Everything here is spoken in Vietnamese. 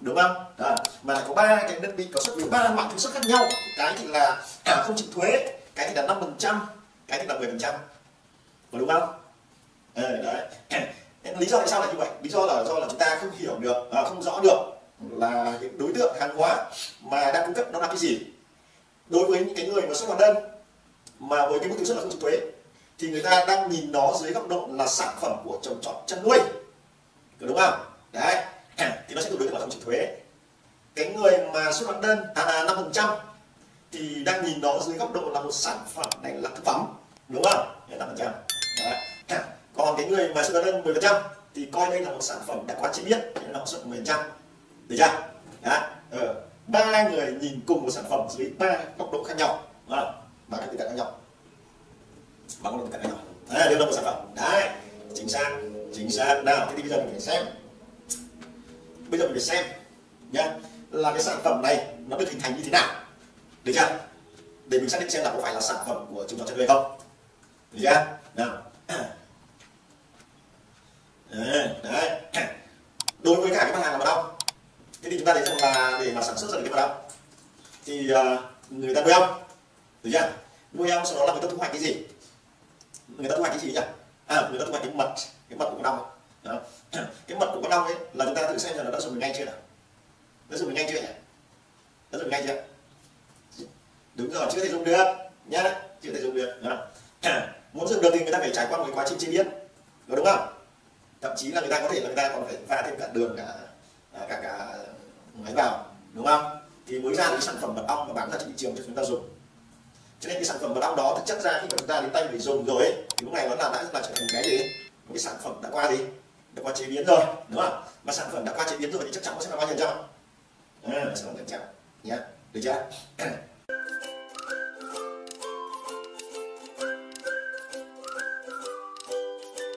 đúng không? Đó. Mà lại có ba cái đơn vị có xuất ba mặt thuế xuất khác nhau, cái thì là không chịu thuế, cái thì là 5%, cái thì là 10%, đúng không? Đấy. Lý do tại sao lại như vậy? Lý do là do là chúng ta không hiểu được, không rõ được là những đối tượng hàng hóa mà đang cung cấp nó là cái gì. Đối với những cái người mà xuất hóa đơn mà với cái mức thuế xuất là không chịu thuế thì người ta đang nhìn nó dưới góc độ là sản phẩm của trồng trọt chăn nuôi, đúng không? Đấy, thì nó sẽ thuộc đối tượng là không chịu thuế. Cái người mà xuất hóa đơn 5% thì đang nhìn nó dưới góc độ là một sản phẩm này là thực phẩm, đúng không? 5%. Còn cái người mà xuất hóa đơn 10% thì coi đây là một sản phẩm đã quá chế biến, nên nó xuất 10%, được chưa? Đấy, ba người nhìn cùng một sản phẩm dưới ba góc độ khác nhau, và các tính khác nhau. Bằng một cái này đấy, đây là một sản phẩm đấy, chính xác nào. Thế thì bây giờ mình phải xem, nhá, là cái sản phẩm này nó được hình thành như thế nào, được chưa, để mình xác định xem là có phải là sản phẩm của trồng trọt chăn nuôi không, được chưa nào. Đấy, đối với cả cái mặt hàng là mật ong, thế thì chúng ta thấy rằng là để mà sản xuất ra được cái mật ong thì người ta nuôi ong, được chưa, nuôi ong sau đó là người ta thu hoạch cái gì, người ta thu hoạch cái mật của con ong. Đó. Cái mật của con ong ấy là chúng ta thử xem là nó đã dùng được ngay chưa nào, đúng rồi, chưa thể dùng được nhá, đó. Muốn dùng được thì người ta phải trải qua một cái quá trình chế biến, đúng không? Thậm chí là người ta có thể là người ta còn phải pha thêm cả đường cả máy vào, đúng không, thì mới ra được cái sản phẩm mật ong mà bán ra trên thị trường cho chúng ta dùng. Cho nên cái sản phẩm mật ong đó thực chất ra khi mà chúng ta đến tay để dùng rồi ấy, thì lúc này nó đã trở thành cái gì, một cái sản phẩm đã qua gì, đã qua chế biến rồi, đúng không? Mà sản phẩm đã qua chế biến rồi thì chắc chắn nó sẽ là bao nhiêu phần trăm, sẽ là 10%, nhá, được chưa?